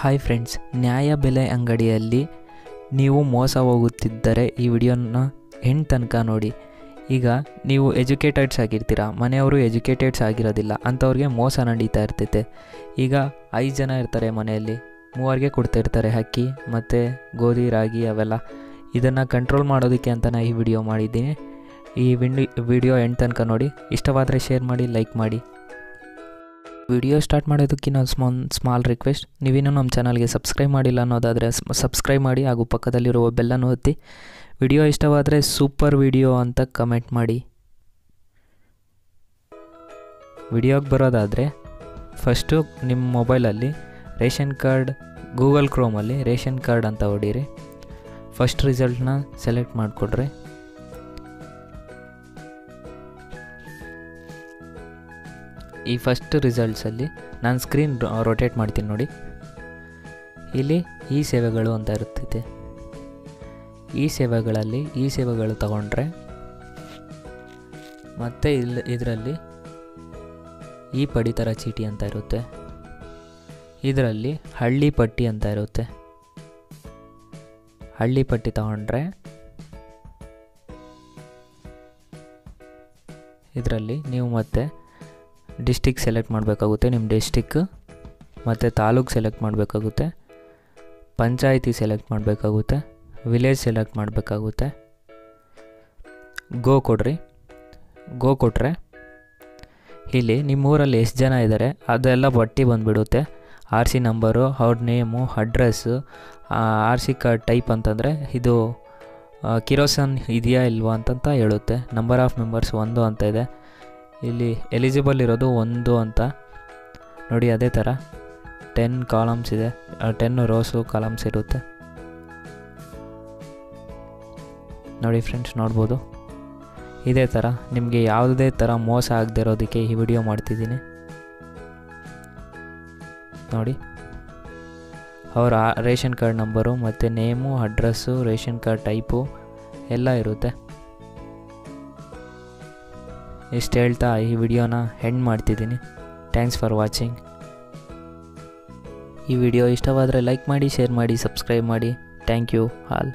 Hi friends, ನ್ಯಾಯಬೆಲೆ ಅಂಗಡಿಯಲ್ಲಿ ನೀವು ಮೋಸ ಹೋಗುತ್ತಿದ್ದರೆ ಈ ವಿಡಿಯೋನ ಎಂಡ್ ತನಕ ನೋಡಿ. ಈಗ ನೀವು ಎಜುಕೇಟೆಡ್ಸ್ ಆಗಿರ್ತೀರ, ಮನೆಯವರು ಎಜುಕೇಟೆಡ್ಸ್ ಆಗಿರೋದಿಲ್ಲ, ಅಂಥವ್ರಿಗೆ ಮೋಸ ನಡೀತಾ ಇರ್ತೈತೆ. ಈಗ 5 ಜನ ಇರ್ತಾರೆ ಮನೆಯಲ್ಲಿ, 3ರಿಗೆ ಕೊಡ್ತಿರ್ತಾರೆ ಅಕ್ಕಿ ಮತ್ತು ಗೋಧಿ ರಾಗಿ ಅವೆಲ್ಲ. ಇದನ್ನು ಕಂಟ್ರೋಲ್ ಮಾಡೋದಕ್ಕೆ ಅಂತ ನಾನು ಈ ವಿಡಿಯೋ ಮಾಡಿದ್ದೀನಿ. ಈ ವಿಡಿಯೋ ಎಂಡ್ ತನಕ ನೋಡಿ. ಇಷ್ಟವಾದರೆ ಶೇರ್ ಮಾಡಿ, ಲೈಕ್ ಮಾಡಿ. ವಿಡಿಯೋ ಸ್ಟಾರ್ಟ್ ಮಾಡೋದಕ್ಕಿಂತ ಸ್ಮಾಲ್ ರಿಕ್ವೆಸ್ಟ್, ನೀವಿನ್ನೂ ನಮ್ಮ ಚಾನಲ್ಗೆ ಸಬ್ಸ್ಕ್ರೈಬ್ ಮಾಡಿಲ್ಲ ಅನ್ನೋದಾದರೆ ಸಬ್ಸ್ಕ್ರೈಬ್ ಮಾಡಿ ಹಾಗೂ ಪಕ್ಕದಲ್ಲಿರುವ ಬೆಲ್ಲನ್ನು ಒತ್ತಿ. ವಿಡಿಯೋ ಇಷ್ಟವಾದರೆ ಸೂಪರ್ ವಿಡಿಯೋ ಅಂತ ಕಮೆಂಟ್ ಮಾಡಿ. ವಿಡಿಯೋಗೆ ಬರೋದಾದರೆ ಫಸ್ಟು ನಿಮ್ಮ ಮೊಬೈಲಲ್ಲಿ ರೇಷನ್ ಕಾರ್ಡ್, ಗೂಗಲ್ ಕ್ರೋಮಲ್ಲಿ ರೇಷನ್ ಕಾರ್ಡ್ ಅಂತ ಹೊಡೀರಿ. ಫಸ್ಟ್ ರಿಸಲ್ಟ್ನ ಸೆಲೆಕ್ಟ್ ಮಾಡಿಕೊಡ್ರಿ. ಈ ಫಸ್ಟ್ ರಿಸಲ್ಟ್ಸಲ್ಲಿ ನಾನು ಸ್ಕ್ರೀನ್ ರೊಟೇಟ್ ಮಾಡ್ತೀನಿ ನೋಡಿ. ಇಲ್ಲಿ ಈ ಸೇವೆಗಳು ಅಂತ ಇರ್ತೈತೆ. ಈ ಸೇವೆಗಳು ತಗೊಂಡ್ರೆ ಮತ್ತು ಇದರಲ್ಲಿ ಈ ಪಡಿತರ ಚೀಟಿ ಅಂತ ಇರುತ್ತೆ, ಇದರಲ್ಲಿ ಹಳ್ಳಿ ಪಟ್ಟಿ ಅಂತ ಇರುತ್ತೆ. ಹಳ್ಳಿ ಪಟ್ಟಿ ತಗೊಂಡ್ರೆ ಇದರಲ್ಲಿ ನೀವು ಮತ್ತೆ ಡಿಸ್ಟಿಕ್ ಸೆಲೆಕ್ಟ್ ಮಾಡಬೇಕಾಗುತ್ತೆ, ನಿಮ್ಮ ಡಿಸ್ಟಿಕ್ ಮತ್ತು ತಾಲೂಕು ಸೆಲೆಕ್ಟ್ ಮಾಡಬೇಕಾಗುತ್ತೆ, ಪಂಚಾಯಿತಿ ಸೆಲೆಕ್ಟ್ ಮಾಡಬೇಕಾಗುತ್ತೆ, ವಿಲೇಜ್ ಸೆಲೆಕ್ಟ್ ಮಾಡಬೇಕಾಗುತ್ತೆ. ಗೋ ಕೊಡ್ರಿ. ಗೋ ಕೊಟ್ಟರೆ ಇಲ್ಲಿ ನಿಮ್ಮೂರಲ್ಲಿ ಎಷ್ಟು ಜನ ಇದ್ದಾರೆ ಅದೆಲ್ಲ ಪಟ್ಟಿ ಬಂದುಬಿಡುತ್ತೆ. ಆರ್ ಸಿ ನಂಬರು, ಅವ್ರ name, address, R C card type ಅಂತಂದರೆ ಇದು ಕಿರೋಸನ್ ಇದೆಯಾ ಇಲ್ವಾ ಅಂತ ಹೇಳುತ್ತೆ. ನಂಬರ್ ಆಫ್ ಮೆಂಬರ್ಸ್ 1 ಅಂತ ಇದೆ. ಇಲ್ಲಿ ಎಲಿಜಿಬಲ್ ಇರೋದು 1 ಅಂತ ನೋಡಿ. ಅದೇ ಥರ 10 ಕಾಲಮ್ಸ್ ಇದೆ, 10 ರೋಸು ಕಾಲಮ್ಸ್ ಇರುತ್ತೆ ನೋಡಿ ಫ್ರೆಂಡ್ಸ್, ನೋಡ್ಬೋದು. ಇದೇ ಥರ ನಿಮಗೆ ಯಾವುದೇ ಥರ ಮೋಸ ಆಗದೆ ಇರೋದಕ್ಕೆ ಈ ವಿಡಿಯೋ ಮಾಡ್ತಿದ್ದೀನಿ ನೋಡಿ. ಅವರ ರೇಷನ್ ಕಾರ್ಡ್ ನಂಬರು ಮತ್ತು name, address, ration card type ಎಲ್ಲ ಇರುತ್ತೆ. ಇಷ್ಟು ಹೇಳ್ತಾ ಈ ವಿಡಿಯೋನ ಎಂಡ್ ಮಾಡ್ತಿದ್ದೀನಿ. Thanks for watching. ಈ ವಿಡಿಯೋ ಇಷ್ಟವಾದರೆ ಲೈಕ್ ಮಾಡಿ, ಶೇರ್ ಮಾಡಿ, ಸಬ್ಸ್ಕ್ರೈಬ್ ಮಾಡಿ. Thank you all.